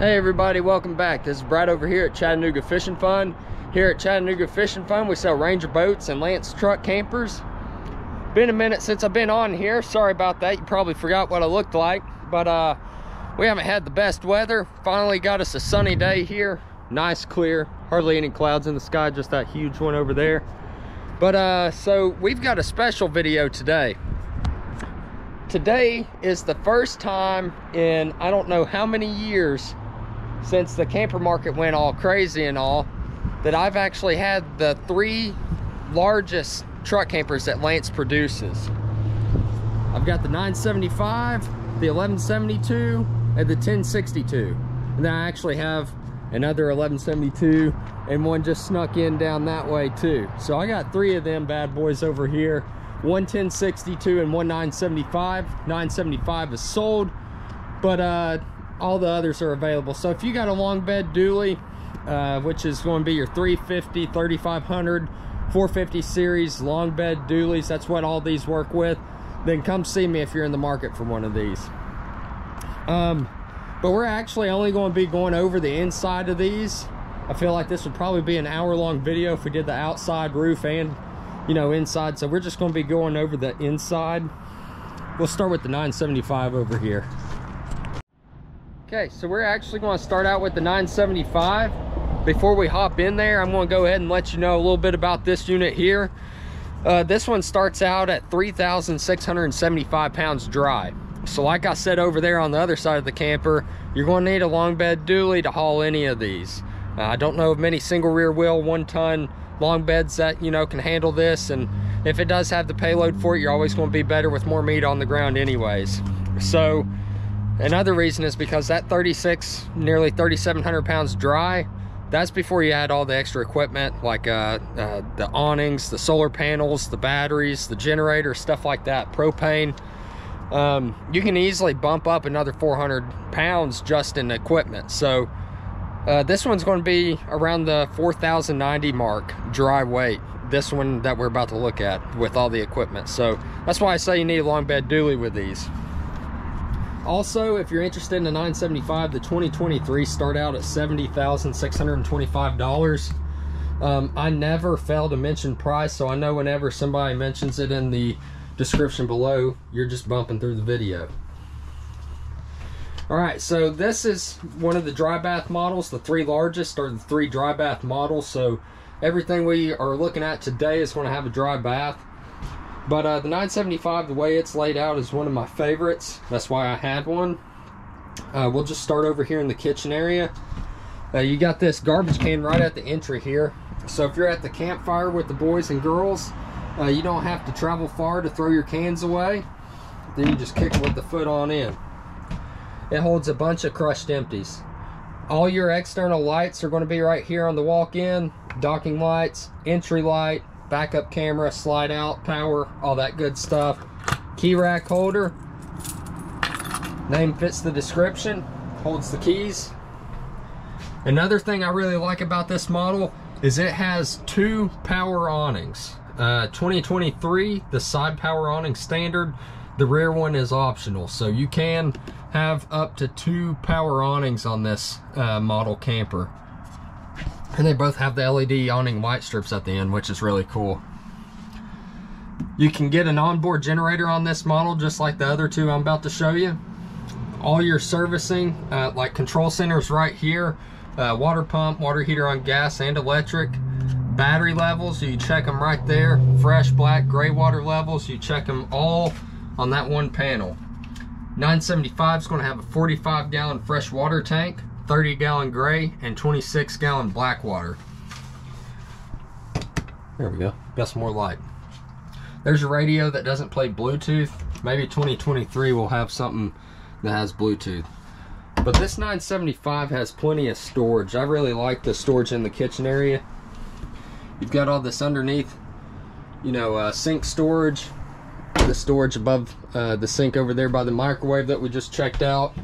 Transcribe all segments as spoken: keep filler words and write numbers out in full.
Hey everybody, welcome back. This is Brad over here at Chattanooga Fish n Fun. Here at Chattanooga Fish n Fun, we sell Ranger boats and Lance truck campers. Been a minute since I've been on here. Sorry about that. You probably forgot what I looked like, but uh, we haven't had the best weather. Finally got us a sunny day here. Nice, clear, hardly any clouds in the sky, just that huge one over there. But uh, so we've got a special video today. Today is the first time in I don't know how many years since the camper market went all crazy and all, that I've actually had the three largest truck campers that Lance produces. I've got the nine seventy-five, the eleven seventy-two, and the ten sixty-two. And then I actually have another eleven seventy-two, and one just snuck in down that way too. So I got three of them bad boys over here, one ten sixty-two and one nine seventy-five. nine seventy-five is sold, but uh, all the others are available. So if you got a long bed dually, uh, which is going to be your three fifty, thirty-five hundred, four fifty series long bed dualies, that's what all these work with, then come see me if you're in the market for one of these. Um, but we're actually only going to be going over the inside of these. I feel like this would probably be an hour long video if we did the outside roof and, you know, inside. So we're just going to be going over the inside. We'll start with the nine seventy-five over here. Okay, so we're actually going to start out with the nine seventy-five. Before we hop in there, I'm going to go ahead and let you know a little bit about this unit here. Uh, this one starts out at three thousand six hundred seventy-five pounds dry. So like I said over there on the other side of the camper, you're going to need a long bed dually to haul any of these. Uh, I don't know of many single rear wheel, one ton long beds that, you know, can handle this. And if it does have the payload for it, you're always going to be better with more meat on the ground anyways. So another reason is because that thirty-six, nearly thirty-seven hundred pounds dry, that's before you add all the extra equipment like uh, uh, the awnings, the solar panels, the batteries, the generator, stuff like that, propane. Um, you can easily bump up another four hundred pounds just in equipment. So uh, this one's going to be around the four thousand ninety mark dry weight, this one that we're about to look at with all the equipment. So that's why I say you need a long bed dually with these. Also, if you're interested in the nine seventy-five, the twenty twenty-three start out at seventy thousand six hundred twenty-five dollars. Um, I never fail to mention price, so I know whenever somebody mentions it in the description below, you're just bumping through the video. All right, so this is one of the dry bath models. The three largest are the three dry bath models, so everything we are looking at today is going to have a dry bath. But uh, the nine seventy-five, the way it's laid out, is one of my favorites. That's why I had one. Uh, we'll just start over here in the kitchen area. Uh, you got this garbage can right at the entry here. So if you're at the campfire with the boys and girls, uh, you don't have to travel far to throw your cans away. Then you just kick with the foot on in. It holds a bunch of crushed empties. All your external lights are going to be right here on the walk-in. Docking lights, entry light, backup camera, slide out, power, all that good stuff. Key rack holder, name fits the description, holds the keys. Another thing I really like about this model is it has two power awnings. Uh, twenty twenty-three, the side power awning standard, the rear one is optional. So you can have up to two power awnings on this uh, model camper. And they both have the L E D awning light strips at the end, which is really cool. You can get an onboard generator on this model, just like the other two I'm about to show you. All your servicing, uh, like control centers right here, uh, water pump, water heater on gas and electric, battery levels, you check them right there, fresh, black, gray water levels, you check them all on that one panel. nine seventy-five is going to have a forty-five gallon fresh water tank, thirty gallon gray, and twenty-six gallon black water. There we go, got some more light. There's a radio that doesn't play Bluetooth. Maybe twenty twenty-three will have something that has Bluetooth. But this nine seventy-five has plenty of storage. I really like the storage in the kitchen area. You've got all this underneath, you know, uh, sink storage, the storage above uh, the sink over there by the microwave that we just checked out.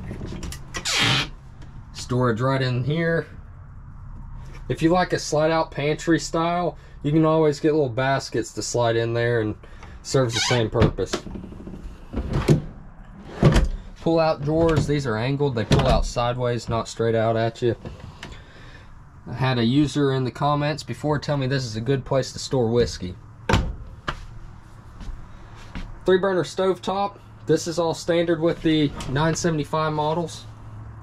Storage right in here. If you like a slide out pantry style, you can always get little baskets to slide in there and serves the same purpose. pull out drawers. These are angled, they pull out sideways, not straight out at you. I had a user in the comments before tell me this is a good place to store whiskey. Three burner stovetop. This is all standard with the nine seventy-five models.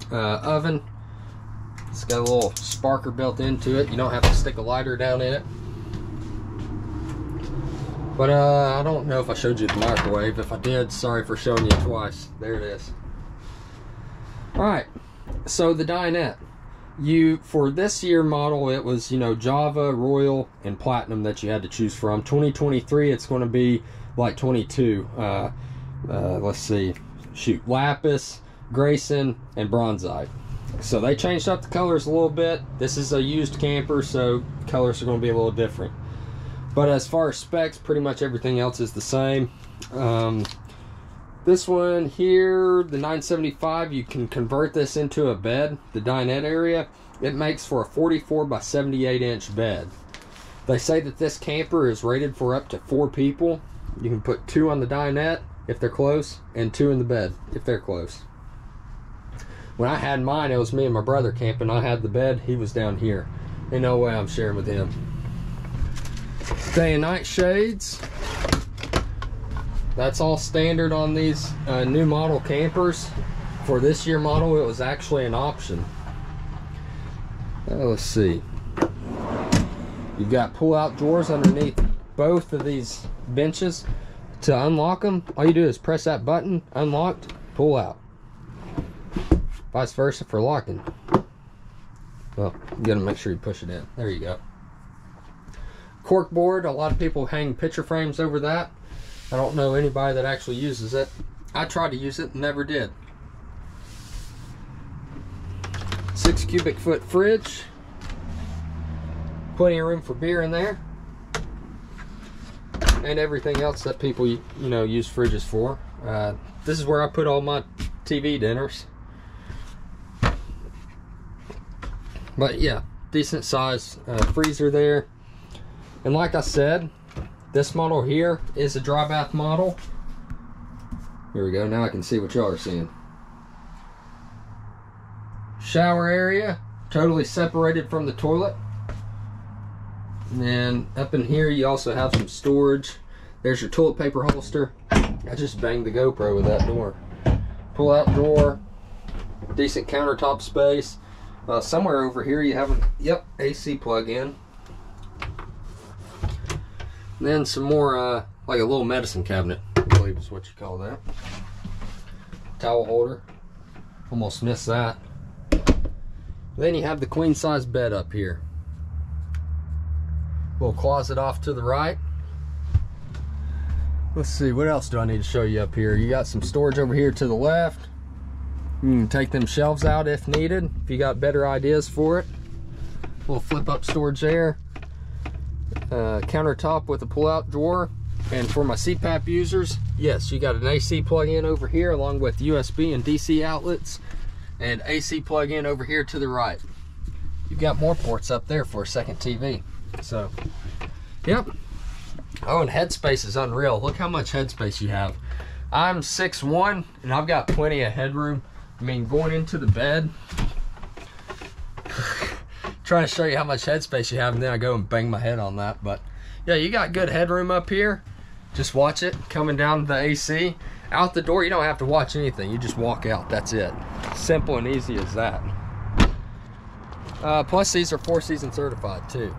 Uh, oven. It's got a little sparker built into it. You don't have to stick a lighter down in it. But uh, I don't know if I showed you the microwave. If I did, sorry for showing you twice. There it is. Alright, so the dinette. You, for this year model, it was, you know, Java, Royal, and Platinum that you had to choose from. twenty twenty-three, it's going to be like twenty-two. Uh, uh, let's see. Shoot. Lapis, Grayson, and Bronzite. So they changed up the colors a little bit. This is a used camper, so colors are going to be a little different. But as far as specs, pretty much everything else is the same. Um, this one here, the nine seventy-five, you can convert this into a bed, the dinette area. It makes for a forty-four by seventy-eight inch bed. They say that this camper is rated for up to four people. You can put two on the dinette if they're close, and two in the bed if they're close. When I had mine, it was me and my brother camping. I had the bed, he was down here. Ain't no way I'm sharing with him. Day and night shades. That's all standard on these uh, new model campers. For this year model, it was actually an option. Uh, let's see. You've got pull-out drawers underneath both of these benches. To unlock them, all you do is press that button, unlocked, pull out. Vice versa for locking. Well, you gotta make sure you push it in. There you go. Cork board, a lot of people hang picture frames over that. I don't know anybody that actually uses it. I tried to use it, never did. Six cubic foot fridge. Plenty of room for beer in there. And everything else that people, you know, use fridges for. Uh, this is where I put all my T V dinners. But yeah, decent size uh, freezer there. And like I said, this model here is a dry bath model. Here we go, now I can see what y'all are seeing. Shower area, totally separated from the toilet. And then up in here, you also have some storage. There's your toilet paper holster. I just banged the GoPro with that door. Pull out door, decent countertop space. Uh, somewhere over here, you have a, yep, A C plug in. Then some more, uh, like a little medicine cabinet, I believe is what you call that. Towel holder. Almost missed that. Then you have the queen size bed up here. Little closet off to the right. Let's see, what else do I need to show you up here? You got some storage over here to the left. You can take them shelves out if needed, if you got better ideas for it. Little flip up storage there. Uh, countertop with a pull-out drawer. And for my C PAP users, yes, you got an A C plug-in over here along with U S B and D C outlets, and A C plug-in over here to the right. You've got more ports up there for a second T V. So, yep. Oh, and headspace is unreal. Look how much headspace you have. I'm six one, and I've got plenty of headroom. I mean, going into the bed, trying to show you how much headspace you have, and then I go and bang my head on that. But yeah, you got good headroom up here. Just watch it coming down the A C out the door. You don't have to watch anything, you just walk out, that's it. Simple and easy as that. Uh, plus these are four season certified too.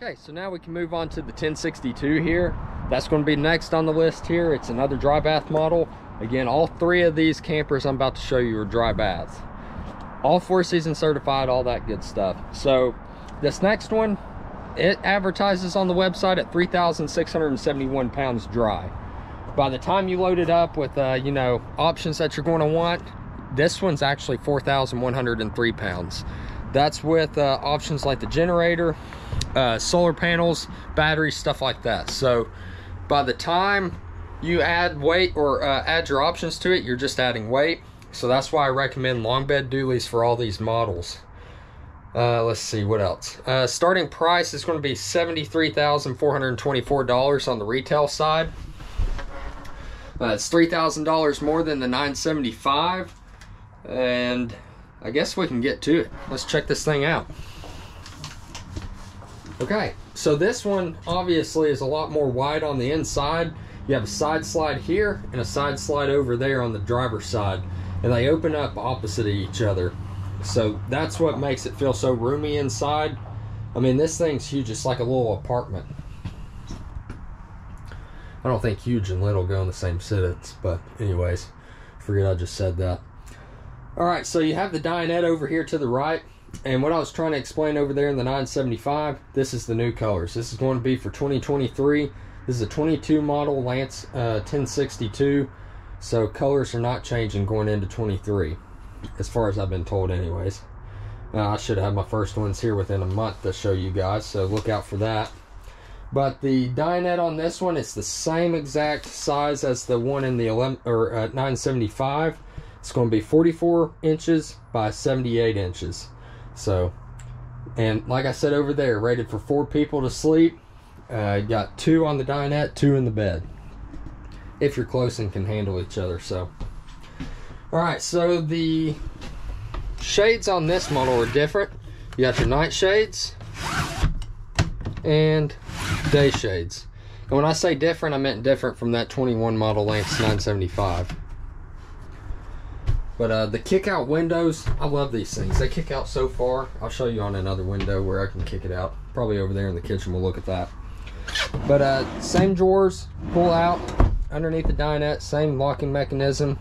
Okay, so now we can move on to the ten sixty-two here. That's going to be next on the list here. It's another dry bath model. Again, all three of these campers I'm about to show you are dry baths. All four season certified, all that good stuff. So this next one, it advertises on the website at three thousand six hundred seventy-one pounds dry. By the time you load it up with uh, you know, options that you're going to want, this one's actually four thousand one hundred three pounds. That's with uh, options like the generator, uh, solar panels, batteries, stuff like that. So by the time you add weight or uh, add your options to it, you're just adding weight. So that's why I recommend long bed dualies for all these models. Uh, let's see, what else? Uh, starting price is going to be seventy-three thousand four hundred twenty-four dollars on the retail side. Uh, it's three thousand dollars more than the nine seventy-five, and I guess we can get to it. Let's check this thing out. Okay, so this one obviously is a lot more wide on the inside. You have a side slide here and a side slide over there on the driver's side, and they open up opposite of each other. So that's what makes it feel so roomy inside. I mean, this thing's huge. It's like a little apartment. I don't think huge and little go in the same sentence, but anyways, forget I just said that. All right, so you have the dinette over here to the right, and what I was trying to explain over there in the nine seventy-five, this is the new colors. This is going to be for twenty twenty-three. This is a twenty-two model Lance uh, ten sixty-two, so colors are not changing going into twenty-three, as far as I've been told anyways. Uh, I should have my first ones here within a month to show you guys, so look out for that. But the dinette on this one, it's the same exact size as the one in the eleven, or uh, nine seventy-five. It's going to be forty-four inches by seventy-eight inches. So, and like I said over there, rated for four people to sleep. Uh, got two on the dinette, two in the bed, if you're close and can handle each other. So, all right. So the shades on this model are different. You got your night shades and day shades. And when I say different, I meant different from that twenty-one model Lance nine seventy-five. But uh, the kick out windows, I love these things. They kick out so far. I'll show you on another window where I can kick it out. Probably over there in the kitchen, we'll look at that. But uh, same drawers, pull out underneath the dinette, same locking mechanism.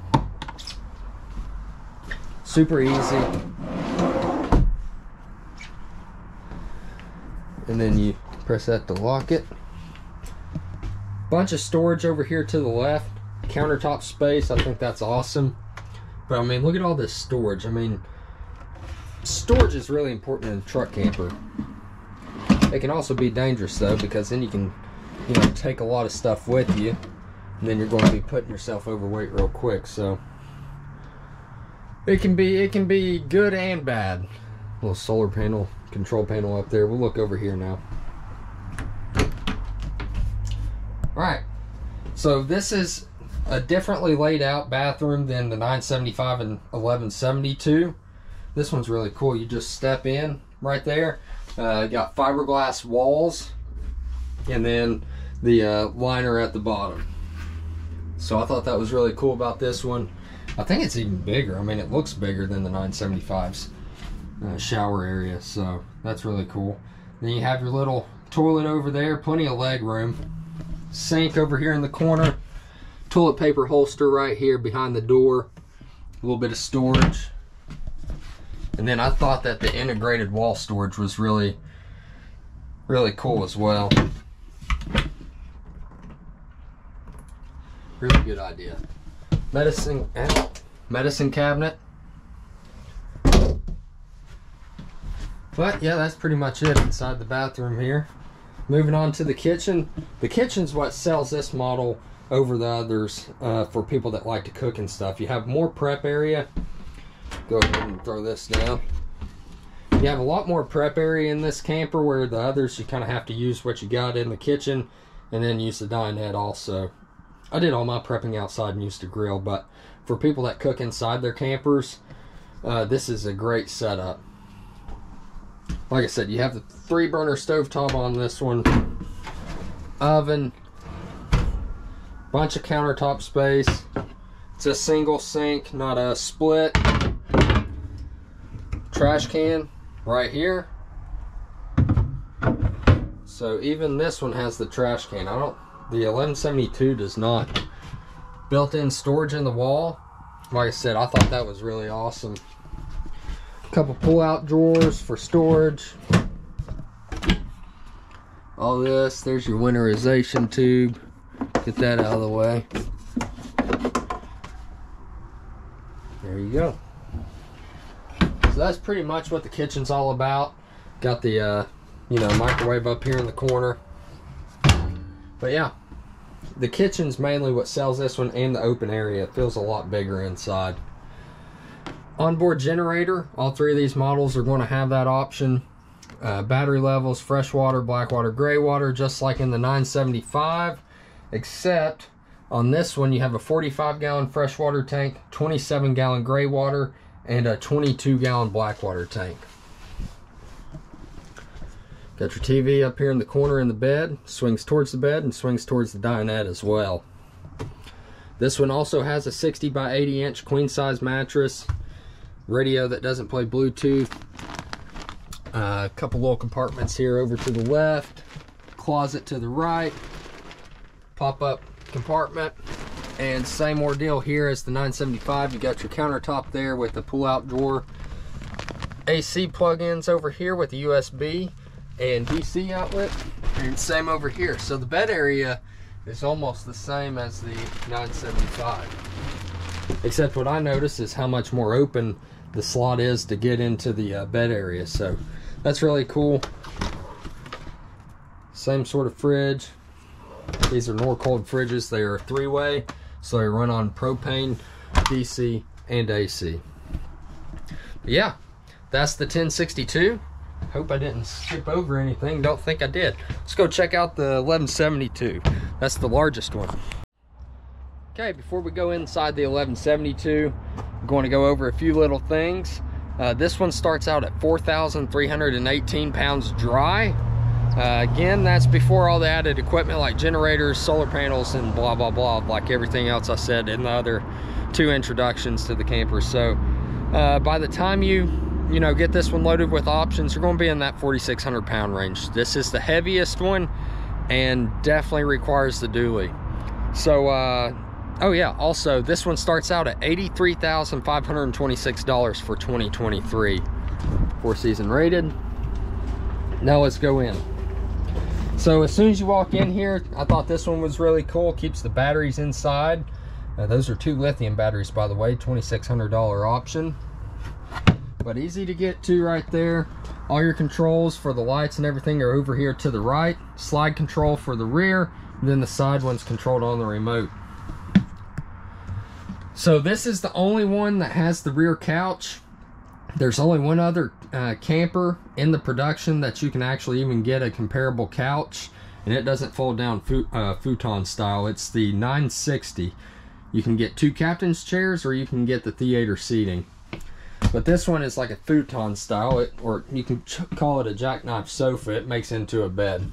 Super easy. And then you press that to lock it. Bunch of storage over here to the left. Countertop space, I think that's awesome. But I mean, look at all this storage. I mean, storage is really important in a truck camper. It can also be dangerous though, because then you can, you know, take a lot of stuff with you, and then you're going to be putting yourself overweight real quick. So it can be, it can be good and bad. Little solar panel, control panel up there. We'll look over here now. All right, so this is a differently laid out bathroom than the nine seventy-five and eleven seventy-two. This one's really cool. You just step in right there. Uh, got fiberglass walls, and then the uh, liner at the bottom. So I thought that was really cool about this one. I think it's even bigger. I mean, it looks bigger than the nine seventy-five's uh, shower area. So that's really cool. Then you have your little toilet over there. Plenty of leg room. Sink over here in the corner. Toilet paper holster right here behind the door, a little bit of storage. And then I thought that the integrated wall storage was really, really cool as well. Really good idea. Medicine, medicine cabinet. But yeah, that's pretty much it inside the bathroom here. Moving on to the kitchen. The kitchen's what sells this model over the others uh, for people that like to cook and stuff. You have more prep area. Go ahead and throw this down. You have a lot more prep area in this camper, where the others you kind of have to use what you got in the kitchen and then use the dinette also. I did all my prepping outside and used to grill, but for people that cook inside their campers, uh, this is a great setup. Like I said, you have the three burner stovetop on this one, oven, bunch of countertop space. It's a single sink, not a split. Trash can right here. So even this one has the trash can. I don't, the eleven seventy-two does not. Built-in storage in the wall. Like I said, I thought that was really awesome. A couple pull-out drawers for storage. All this, there's your winterization tube. Get that out of the way. There you go. So that's pretty much what the kitchen's all about. Got the uh, you know, microwave up here in the corner. But yeah, the kitchen's mainly what sells this one, and the open area. It feels a lot bigger inside. Onboard generator. All three of these models are going to have that option. Uh, battery levels, fresh water, black water, gray water, just like in the nine seventy-five. Except On this one, you have a forty-five gallon freshwater tank, twenty-seven gallon gray water, and a twenty-two gallon black water tank. Got your T V up here in the corner in the bed, swings towards the bed and swings towards the dinette as well. This one also has a sixty by eighty inch queen size mattress, radio that doesn't play Bluetooth, a uh, couple little compartments here over to the left, closet to the right, pop up compartment, and same ordeal here as the nine seventy-five. You got your countertop there with the pull out drawer, A C plug-ins over here with the U S B and D C outlet, and same over here. So the bed area is almost the same as the nine seventy-five, except what I notice is how much more open the slot is to get into the uh, bed area. So that's really cool. Same sort of fridge. These are Norcold fridges. They are three-way, so they run on propane, D C, and A C. But yeah, that's the ten sixty-two. Hope I didn't skip over anything. Don't think I did. Let's go check out the eleven seventy-two. That's the largest one. Okay, before we go inside the eleven seventy-two, I'm going to go over a few little things. Uh, this one starts out at four thousand three hundred eighteen pounds dry. Uh, again, that's before all the added equipment like generators, solar panels, and blah, blah, blah, like everything else I said in the other two introductions to the camper. So uh, by the time you you know, get this one loaded with options, you're going to be in that forty-six hundred pound range. This is the heaviest one and definitely requires the dually. So, uh, oh yeah, also this one starts out at eighty-three thousand five hundred twenty-six dollars for twenty twenty-three. Four season rated. Now let's go in. So as soon as you walk in here, I thought this one was really cool. Keeps the batteries inside. Uh, those are two lithium batteries, by the way, twenty-six hundred dollar option. But easy to get to right there. All your controls for the lights and everything are over here to the right. Slide control for the rear, and then the side one's controlled on the remote. So this is the only one that has the rear couch. There's only one other uh, camper in the production that you can actually even get a comparable couch, and it doesn't fold down fut uh, futon style. It's the nine sixty. You can get two captain's chairs or you can get the theater seating. But this one is like a futon style, it, or you can ch call it a jackknife sofa. It makes into a bed.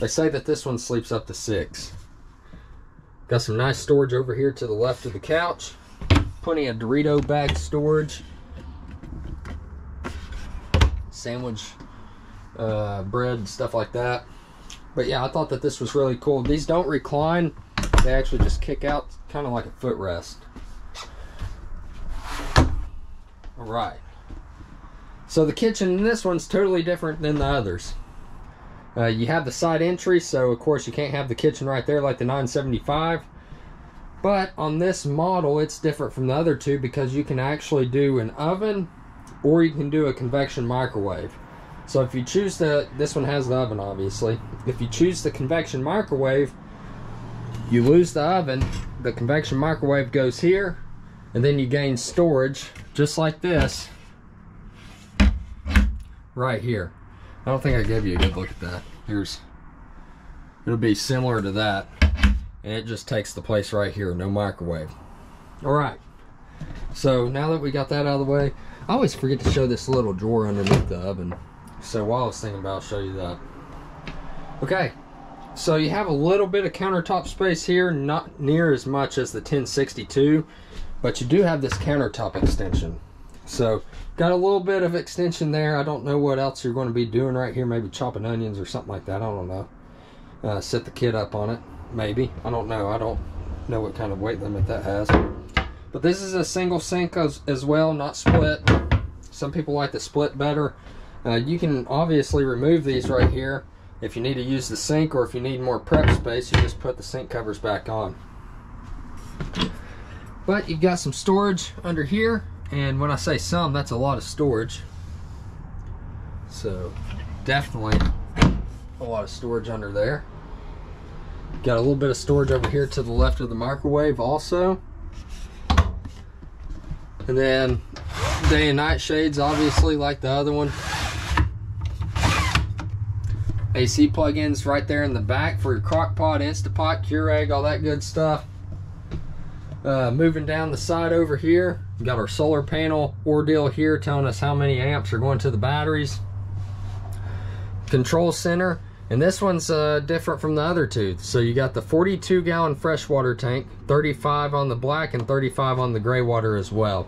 They say that this one sleeps up to six. Got some nice storage over here to the left of the couch. Plenty of Dorito bag storage. Sandwich, uh, bread, stuff like that. But yeah, I thought that this was really cool. These don't recline. They actually just kick out, kind of like a footrest. All right, so the kitchen in this one's totally different than the others. Uh, you have the side entry, so of course you can't have the kitchen right there like the nine seventy-five, but on this model it's different from the other two because you can actually do an oven or you can do a convection microwave. So if you choose the, this one has the oven obviously, if you choose the convection microwave you lose the oven, the convection microwave goes here, and then you gain storage just like this right here. I don't think I gave you a good look at that. Here's, it'll be similar to that, and it just takes the place right here, no microwave. All right, so now that we got that out of the way, I always forget to show this little drawer underneath the oven, so while I was thinking about it, I'll show you that. Okay, so you have a little bit of countertop space here, not near as much as the ten sixty-two, but you do have this countertop extension. So got a little bit of extension there. I don't know what else you're going to be doing right here. Maybe chopping onions or something like that. I don't know. Uh, set the kid up on it. Maybe. I don't know. I don't know what kind of weight limit that has. But this is a single sink as, as well, not split. Some people like the split better. Uh, you can obviously remove these right here. If you need to use the sink or if you need more prep space, you just put the sink covers back on. But you've got some storage under here, and when I say some, that's a lot of storage. So definitely a lot of storage under there. Got a little bit of storage over here to the left of the microwave also. And then day and night shades, obviously, like the other one. A C plug-ins right there in the back for your crock pot, Instapot, Keurig, all that good stuff. Uh, moving down the side over here, we got our solar panel ordeal here telling us how many amps are going to the batteries. Control center, and this one's uh, different from the other two. So you got the forty-two gallon freshwater tank, thirty-five on the black and thirty-five on the gray water as well.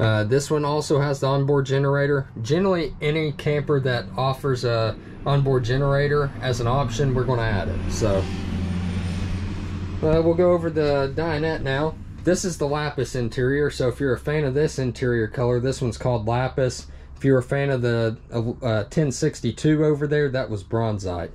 Uh, this one also has the onboard generator. Generally, any camper that offers a onboard generator as an option, we're going to add it. So uh, we'll go over the dinette now. This is the lapis interior. So if you're a fan of this interior color, this one's called lapis. If you're a fan of the uh, ten sixty-two over there, that was bronzite.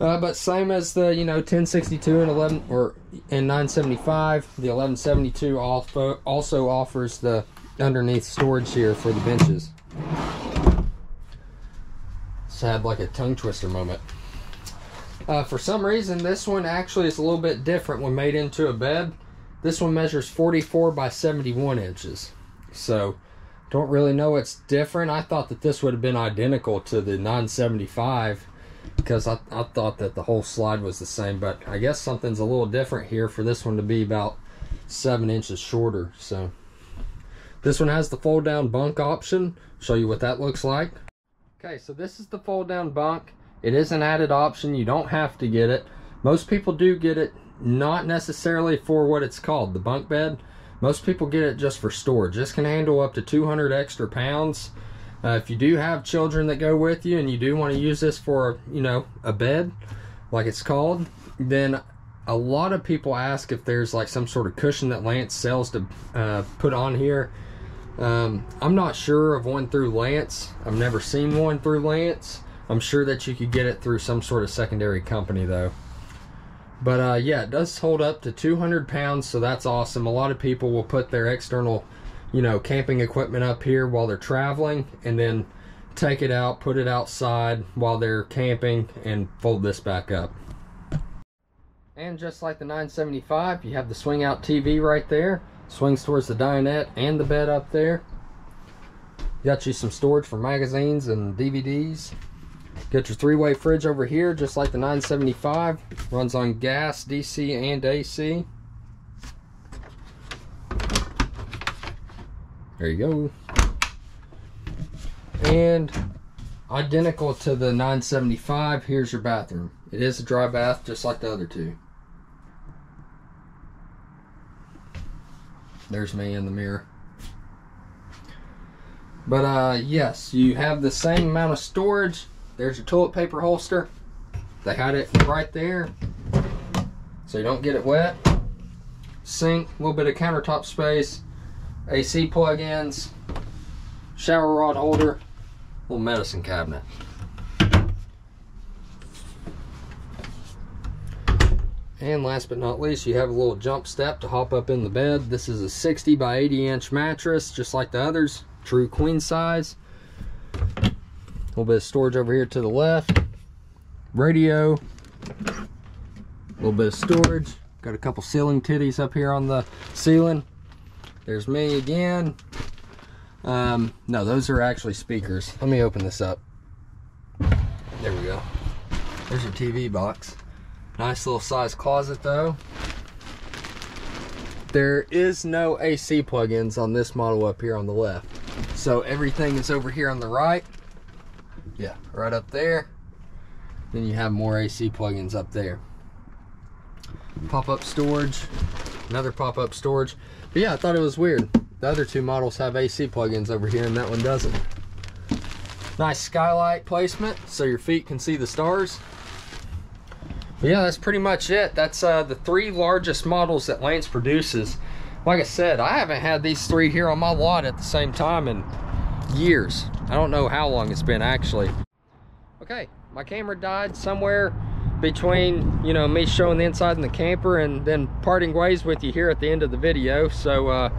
Uh, but same as the, you know, ten sixty-two and eleven or and nine seventy-five, the eleven seventy-two also offers the underneath storage here for the benches. Just had like a tongue twister moment. Uh, for some reason, this one actually is a little bit different when made into a bed. This one measures forty-four by seventy-one inches. So, don't really know what's different. I thought that this would have been identical to the nine seventy-five. Because I, I thought that the whole slide was the same, but I guess something's a little different here for this one to be about seven inches shorter. So this one has the fold down bunk option. Show you what that looks like. Okay, so this is the fold down bunk. It is an added option. You don't have to get it. Most people do get it, not necessarily for what it's called, the bunk bed. Most people get it just for storage. This can handle up to two hundred extra pounds. Uh, if you do have children that go with you and you do want to use this for, you know, a bed, like it's called, then a lot of people ask if there's like some sort of cushion that Lance sells to uh, put on here. Um, I'm not sure of one through Lance. I've never seen one through Lance. I'm sure that you could get it through some sort of secondary company though. But uh, yeah, it does hold up to two hundred pounds, so that's awesome. A lot of people will put their external, you know, camping equipment up here while they're traveling and then take it out, put it outside while they're camping and fold this back up. And just like the nine seventy-five, you have the swing out T V right there. Swings towards the dinette and the bed up there. Got you some storage for magazines and D V Ds. Got your three-way fridge over here, just like the nine seventy-five. Runs on gas, D C and A C. There you go. And identical to the nine seventy-five, here's your bathroom. It is a dry bath, just like the other two. There's me in the mirror. But uh, yes, you have the same amount of storage. There's your toilet paper holster. They had it right there, so you don't get it wet. Sink, a little bit of countertop space. A C plug-ins, shower rod holder, little medicine cabinet. And last but not least, you have a little jump step to hop up in the bed. This is a sixty by eighty inch mattress, just like the others, true queen size. A little bit of storage over here to the left. Radio, a little bit of storage. Got a couple ceiling titties up here on the ceiling. There's me again. Um, no, those are actually speakers. Let me open this up. There we go. There's your T V box. Nice little size closet though. There is no A C plug-ins on this model up here on the left. So everything is over here on the right. Yeah, right up there. Then you have more A C plug-ins up there. Pop-up storage. Another pop-up storage. But yeah, I thought it was weird. The other two models have A C plug-ins over here and that one doesn't. Nice skylight placement so your feet can see the stars. But yeah, that's pretty much it. That's uh, the three largest models that Lance produces. Like I said, I haven't had these three here on my lot at the same time in years. I don't know how long it's been actually. Okay, my camera died somewhere between, you know, me showing the inside in the camper and then parting ways with you here at the end of the video. So uh,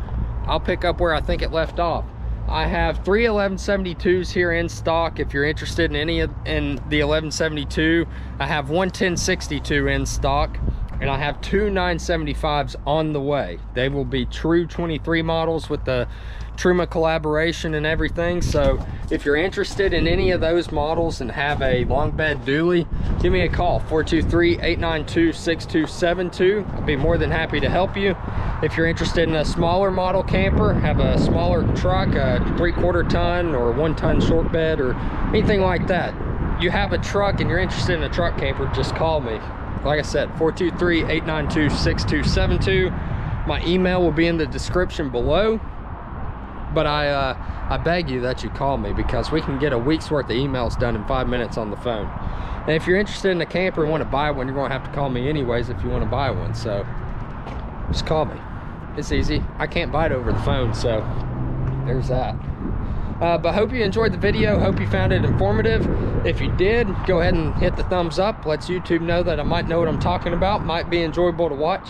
I'll pick up where I think it left off. I have three eleven seventy-twos here in stock if you're interested in any of in the eleven seventy-two. I have one ten sixty-two in stock and I have two nine seventy-fives on the way. They will be true twenty-three models with the Truma collaboration and everything. So if you're interested in any of those models and have a long bed dually, give me a call, four two three, eight nine two, six two seven two. I'd be more than happy to help you. If you're interested in a smaller model camper, have a smaller truck, a three quarter ton or one ton short bed or anything like that, you have a truck and you're interested in a truck camper, just call me. Like I said, four two three, eight nine two, six two seven two. My email will be in the description below. But I, uh, I beg you that you call me, because we can get a week's worth of emails done in five minutes on the phone. And if you're interested in a camper and want to buy one, you're going to have to call me anyways if you want to buy one. So just call me. It's easy. I can't buy it over the phone, so there's that. Uh, but hope you enjoyed the video. Hope you found it informative. If you did, go ahead and hit the thumbs up. Lets YouTube know that I might know what I'm talking about. Might be enjoyable to watch.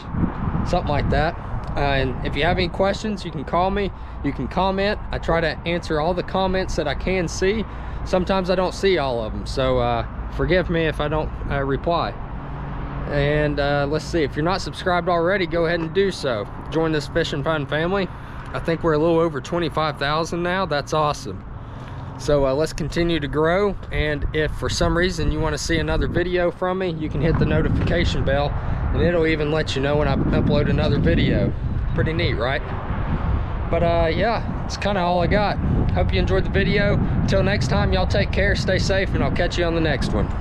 Something like that. Uh, and if you have any questions, you can call me. You can comment. I try to answer all the comments that I can see. Sometimes I don't see all of them. So uh, forgive me if I don't uh, reply. And uh, let's see. If you're not subscribed already, go ahead and do so. Join this Fish and Fun family. I think we're a little over twenty-five thousand now. That's awesome. So uh, let's continue to grow. And if for some reason you want to see another video from me, you can hit the notification bell, and it'll even let you know when I upload another video. Pretty neat, right? But uh, yeah, it's kind of all I got. Hope you enjoyed the video. Till next time, y'all take care, stay safe, and I'll catch you on the next one.